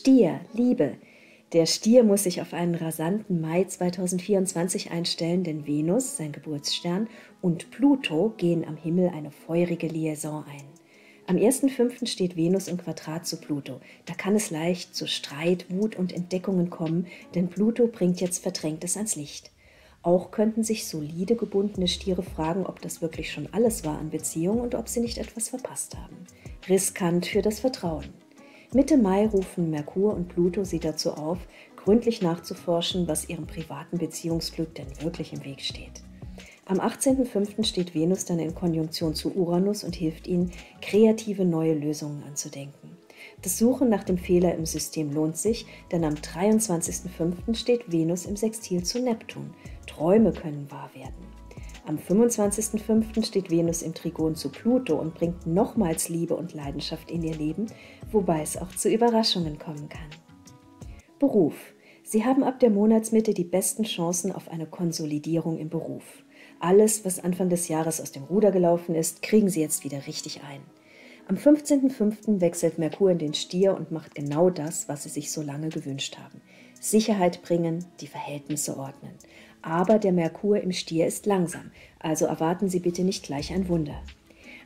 Stier, Liebe. Der Stier muss sich auf einen rasanten Mai 2024 einstellen, denn Venus, sein Geburtsstern, und Pluto gehen am Himmel eine feurige Liaison ein. Am 1.5. steht Venus im Quadrat zu Pluto. Da kann es leicht zu Streit, Wut und Entdeckungen kommen, denn Pluto bringt jetzt Verdrängtes ans Licht. Auch könnten sich solide gebundene Stiere fragen, ob das wirklich schon alles war an Beziehungen und ob sie nicht etwas verpasst haben. Riskant für das Vertrauen. Mitte Mai rufen Merkur und Pluto sie dazu auf, gründlich nachzuforschen, was ihrem privaten Beziehungsglück denn wirklich im Weg steht. Am 18.05. steht Venus dann in Konjunktion zu Uranus und hilft ihnen, kreative neue Lösungen anzudenken. Das Suchen nach dem Fehler im System lohnt sich, denn am 23.05. steht Venus im Sextil zu Neptun. Träume können wahr werden. Am 25.05. steht Venus im Trigon zu Pluto und bringt nochmals Liebe und Leidenschaft in ihr Leben, wobei es auch zu Überraschungen kommen kann. Beruf. Sie haben ab der Monatsmitte die besten Chancen auf eine Konsolidierung im Beruf. Alles, was Anfang des Jahres aus dem Ruder gelaufen ist, kriegen Sie jetzt wieder richtig ein. Am 15.05. wechselt Merkur in den Stier und macht genau das, was Sie sich so lange gewünscht haben. Sicherheit bringen, die Verhältnisse ordnen. Aber der Merkur im Stier ist langsam, also erwarten Sie bitte nicht gleich ein Wunder.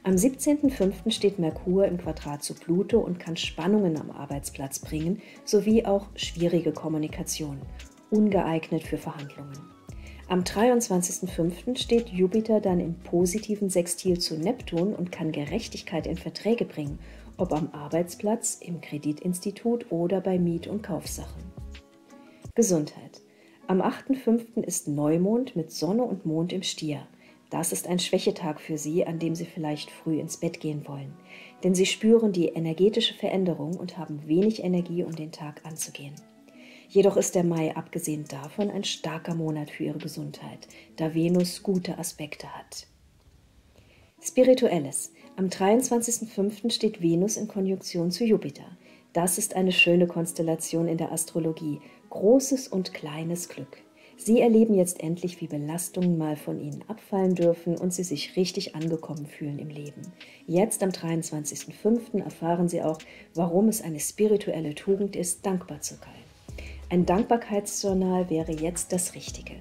Am 17.05. steht Merkur im Quadrat zu Pluto und kann Spannungen am Arbeitsplatz bringen, sowie auch schwierige Kommunikation, ungeeignet für Verhandlungen. Am 23.05. steht Jupiter dann im positiven Sextil zu Neptun und kann Gerechtigkeit in Verträge bringen, ob am Arbeitsplatz, im Kreditinstitut oder bei Miet- und Kaufsachen. Gesundheit. Am 8.05. ist Neumond mit Sonne und Mond im Stier. Das ist ein Schwächetag für Sie, an dem Sie vielleicht früh ins Bett gehen wollen, denn Sie spüren die energetische Veränderung und haben wenig Energie, um den Tag anzugehen. Jedoch ist der Mai abgesehen davon ein starker Monat für Ihre Gesundheit, da Venus gute Aspekte hat. Spirituelles. Am 23.05. steht Venus in Konjunktion zu Jupiter. Das ist eine schöne Konstellation in der Astrologie. Großes und kleines Glück. Sie erleben jetzt endlich, wie Belastungen mal von Ihnen abfallen dürfen und Sie sich richtig angekommen fühlen im Leben. Jetzt am 23.05. erfahren Sie auch, warum es eine spirituelle Tugend ist, dankbar zu sein. Ein Dankbarkeitsjournal wäre jetzt das Richtige.